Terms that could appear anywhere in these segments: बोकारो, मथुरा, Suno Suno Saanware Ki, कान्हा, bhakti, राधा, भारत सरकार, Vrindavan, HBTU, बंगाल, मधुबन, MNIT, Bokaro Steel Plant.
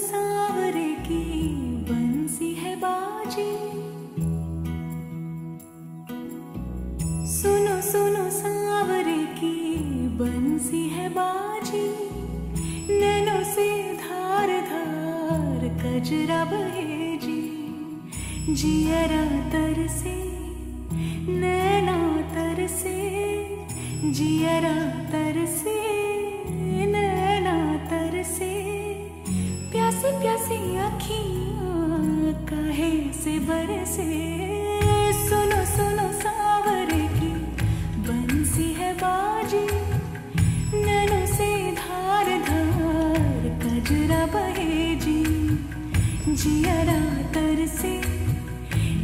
सांवरे की बंसी है बाजी। सुनो सुनो सांवरे की बंसी है बाजी। नैनों से धार धार कजरा बहे जी। जियरा तरसे नैना तरसे, जियरा तरसे नैना तरसे। प्यासी प्यासी आँखियाँ काहे से बरसे। सुनो सुनो सांवरे की बंसी है बाजी। नैनों से धार धार कजरा बहे जी। जियरा तरसे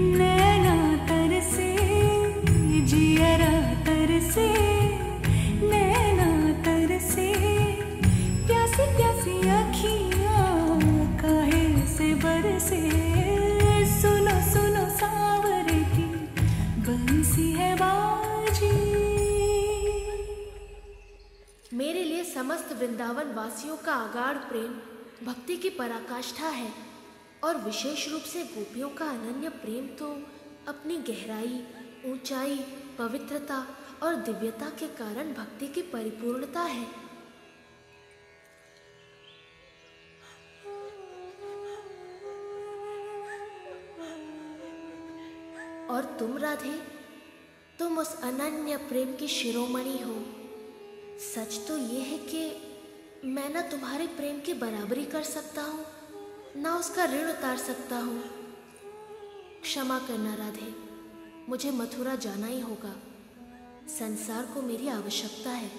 नैना तरसे, जियरा तरसे नैना तरसे। प्यासी प्यासी आँखियाँ काहे से बरसे। सुनो सुनो सांवरे की बंसी है बाजी। मेरे लिए समस्त वृंदावन वासियों का अगाध प्रेम भक्ति की पराकाष्ठा है और विशेष रूप से गोपियों का अनन्य प्रेम तो अपनी गहराई, ऊंचाई, पवित्रता और दिव्यता के कारण भक्ति की परिपूर्णता है। और तुम राधे, तुम उस अनन्य प्रेम की शिरोमणि हो। सच तो ये है कि मैं ना तुम्हारे प्रेम की बराबरी कर सकता हूँ, ना उसका ऋण उतार सकता हूँ। क्षमा करना राधे, मुझे मथुरा जाना ही होगा। संसार को मेरी आवश्यकता है,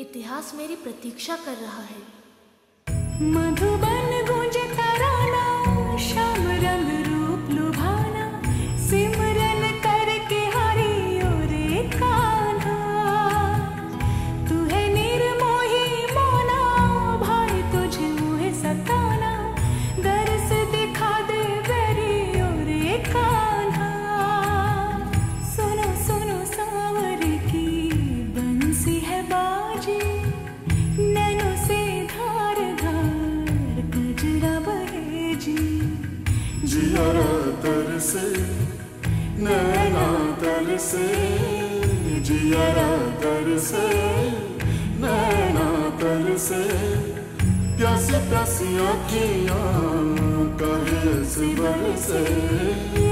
इतिहास मेरी प्रतीक्षा कर रहा है। मधुबन गूंजे तराना, श्याम रंग रूप लुभाना, सिमरन करके हरि ओरे कान्हा। तू है निर्मोही मोना, भाई तुझे मुहे सताना, दर्श दिखा दे बेरी ओरे कान्हा। सुनो सुनो सांवरे की बंसी है बाजी। नैनों से धार धार कजरा बहे जी। जियरा तरसे नैना तरसे, जियरा तरसे नैना तरसे। प्यासी प्यासी आँखियाँ काहे से बरसे।